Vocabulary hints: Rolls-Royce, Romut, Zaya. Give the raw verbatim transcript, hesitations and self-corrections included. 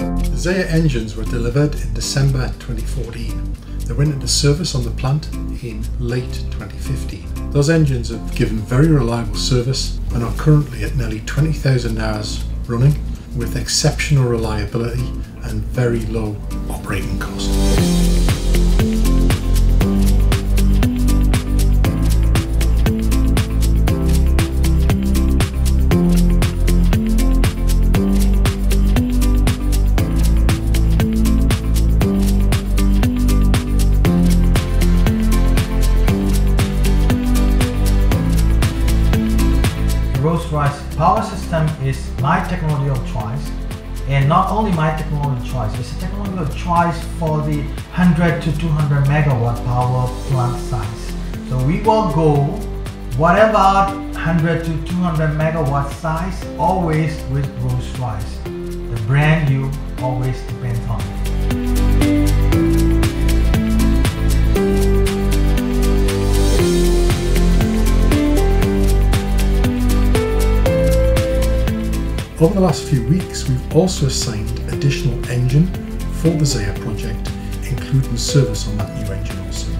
The Zaya engines were delivered in December twenty fourteen. They went into service on the plant in late twenty fifteen. Those engines have given very reliable service and are currently at nearly twenty thousand hours running with exceptional reliability and very low operating costs. Rolls-Royce power system is my technology of choice, and not only my technology of choice, it's a technology of choice for the one hundred to two hundred megawatt power plant size. So we will go whatever one hundred to two hundred megawatt size, always with Rolls-Royce. The brand you always depend on. Over the last few weeks, we've also assigned additional engine for the Zaya project, including service on that new engine also.